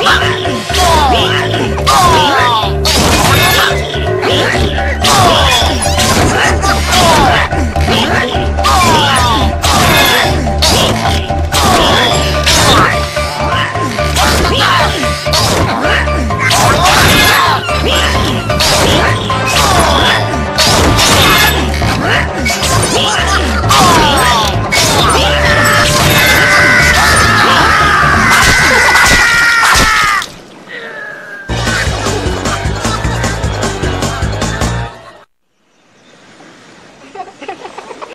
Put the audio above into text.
All over!